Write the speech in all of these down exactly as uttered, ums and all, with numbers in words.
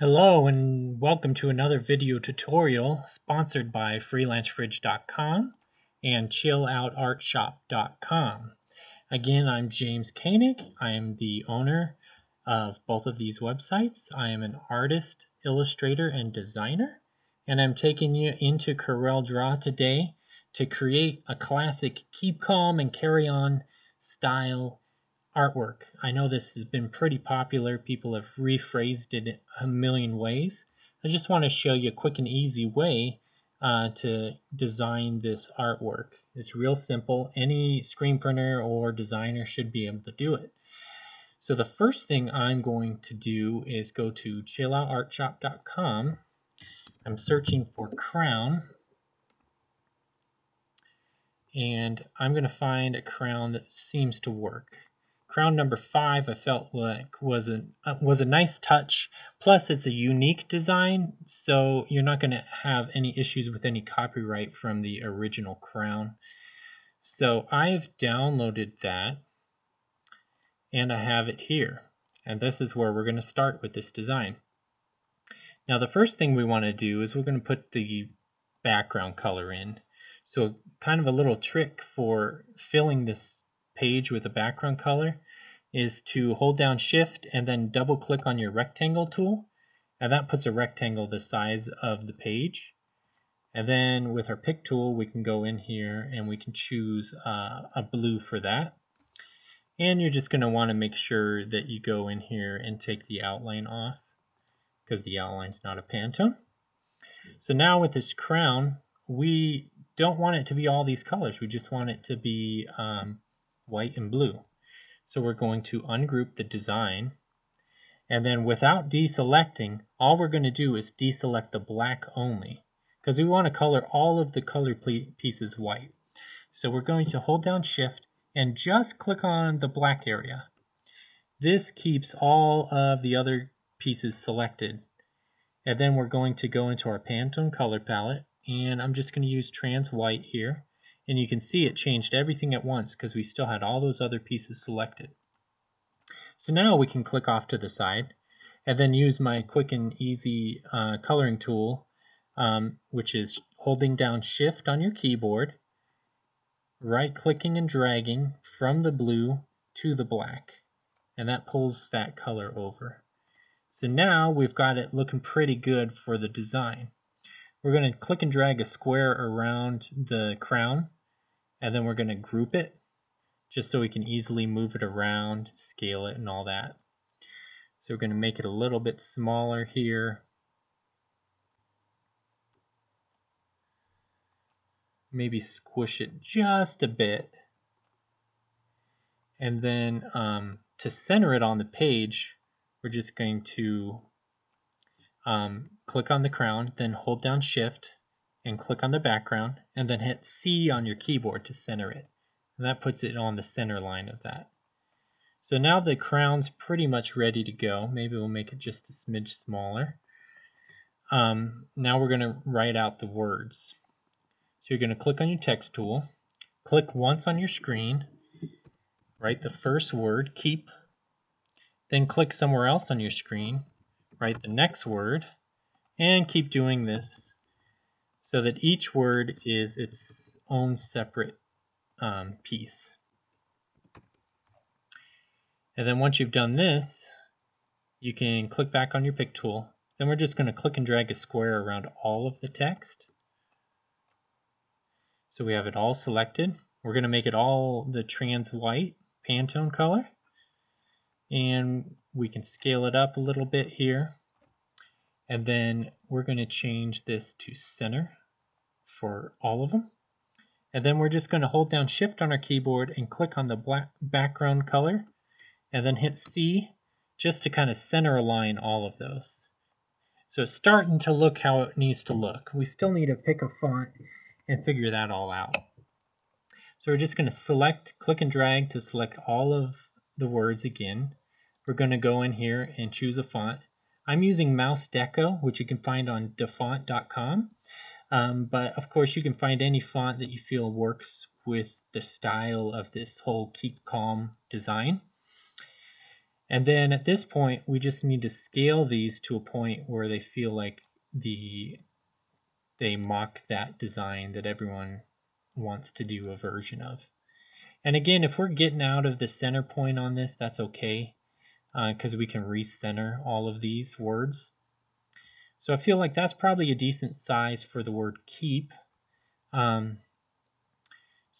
Hello and welcome to another video tutorial sponsored by Freelance Fridge dot com and Chill Out Art Shop dot com. Again, I'm James Koenig. I am the owner of both of these websites. I am an artist, illustrator, and designer, and I'm taking you into CorelDRAW today to create a classic Keep Calm and Carry On style artwork. I know this has been pretty popular. People have rephrased it a million ways. I just want to show you a quick and easy way uh, to design this artwork. It's real simple. Any screen printer or designer should be able to do it. So the first thing I'm going to do is go to Chill Out Art Shop dot com. I'm searching for crown, and I'm going to find a crown that seems to work. Crown number five, I felt like was a uh, was a nice touch. Plus, it's a unique design, so you're not going to have any issues with any copyright from the original crown. So I've downloaded that, and I have it here. And this is where we're going to start with this design. Now, the first thing we want to do is we're going to put the background color in. So kind of a little trick for filling this page with a background color is to hold down shift and then double click on your rectangle tool, and that puts a rectangle the size of the page. And then with our pick tool we can go in here and we can choose uh, a blue for that, and you're just going to want to make sure that you go in here and take the outline off because the outline's not a Pantone. So now with this crown we don't want it to be all these colors, we just want it to be um, white and blue. So we're going to ungroup the design, and then without deselecting, all we're going to do is deselect the black only because we want to color all of the color pieces white. So we're going to hold down shift and just click on the black area. This keeps all of the other pieces selected, and then we're going to go into our Pantone color palette, and I'm just going to use trans white here. And you can see it changed everything at once because we still had all those other pieces selected. So now we can click off to the side and then use my quick and easy uh, coloring tool, um, which is holding down shift on your keyboard, right clicking and dragging from the blue to the black, and that pulls that color over. So now we've got it looking pretty good for the design. We're going to click and drag a square around the crown, and then we're going to group it just so we can easily move it around, scale it, and all that. So we're going to make it a little bit smaller here. Maybe squish it just a bit. And then um, to center it on the page, we're just going to um, click on the crown, then hold down shift and click on the background, and then hit C on your keyboard to center it, and that puts it on the center line of that. So now the crown's pretty much ready to go. Maybe we'll make it just a smidge smaller. Um, now we're going to write out the words. So you're going to click on your text tool, click once on your screen, write the first word, keep, then click somewhere else on your screen, write the next word, and keep doing this so that each word is its own separate um, piece. And then once you've done this, you can click back on your pick tool. Then we're just going to click and drag a square around all of the text. So we have it all selected. We're going to make it all the trans white Pantone color. And we can scale it up a little bit here. And then we're going to change this to center for all of them. And then we're just going to hold down shift on our keyboard and click on the black background color, and then hit C just to kind of center align all of those. So it's starting to look how it needs to look. We still need to pick a font and figure that all out. So we're just going to select, click and drag to select all of the words again. We're going to go in here and choose a font. I'm using Mouse Deco, which you can find on defont dot com, um, but of course you can find any font that you feel works with the style of this whole Keep Calm design. And then at this point, we just need to scale these to a point where they feel like the they mock that design that everyone wants to do a version of. And again, if we're getting out of the center point on this, that's okay, because uh, we can recenter all of these words. So I feel like that's probably a decent size for the word keep. Um,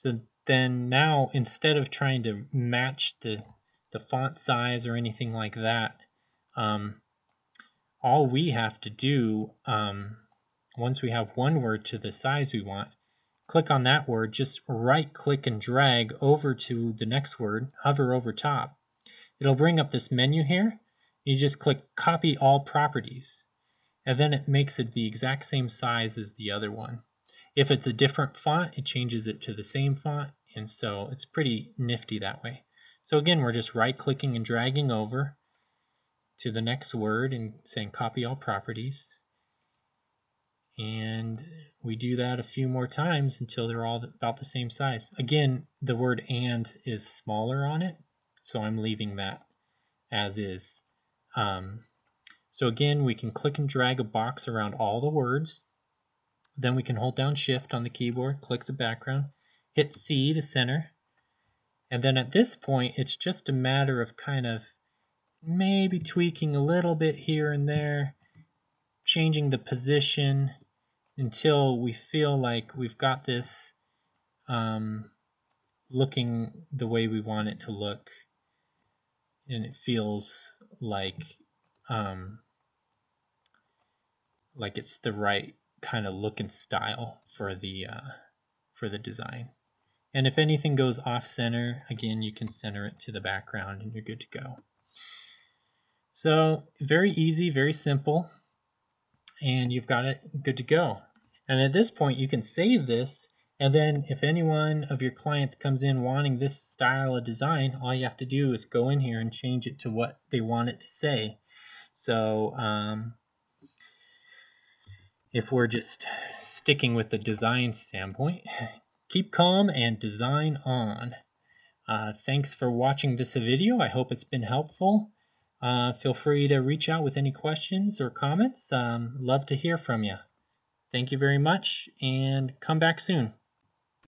so then now, instead of trying to match the, the font size or anything like that, um, all we have to do, um, once we have one word to the size we want, click on that word, just right click and drag over to the next word, hover over top. It'll bring up this menu here. You just click copy all properties, and then it makes it the exact same size as the other one. If it's a different font, it changes it to the same font, and so it's pretty nifty that way. So again, we're just right clicking and dragging over to the next word and saying copy all properties. And we do that a few more times until they're all about the same size. Again, the word and is smaller on it, so I'm leaving that as is. Um, so again, we can click and drag a box around all the words. Then we can hold down shift on the keyboard, click the background, hit C to center. And then at this point, it's just a matter of kind of maybe tweaking a little bit here and there, changing the position until we feel like we've got this um, looking the way we want it to look. And it feels like um, like it's the right kind of look and style for the uh, for the design. And if anything goes off center, again, you can center it to the background and you're good to go. So very easy, very simple, and you've got it good to go. And at this point, you can save this, and then if any one of your clients comes in wanting this style of design, all you have to do is go in here and change it to what they want it to say. So um, if we're just sticking with the design standpoint, keep calm and design on. Uh, thanks for watching this video. I hope it's been helpful. Uh, feel free to reach out with any questions or comments. Um, love to hear from you. Thank you very much, and come back soon.